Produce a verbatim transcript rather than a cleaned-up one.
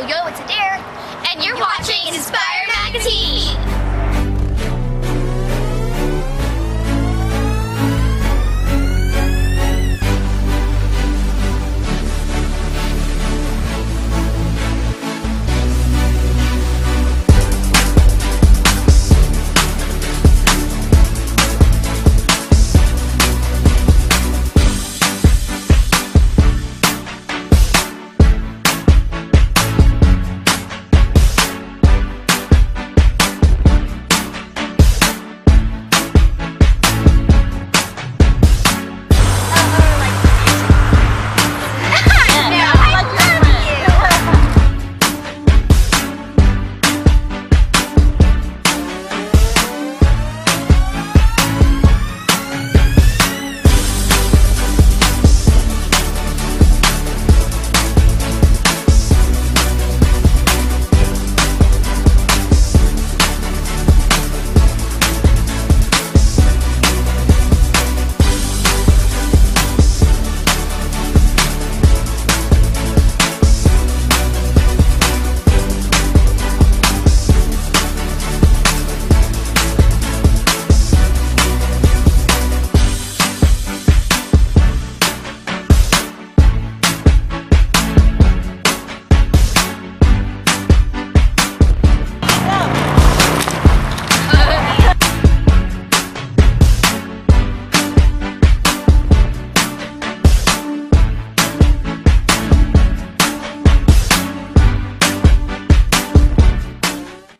Yo Yo, it's Adair, and you're watching Inspire Magazine.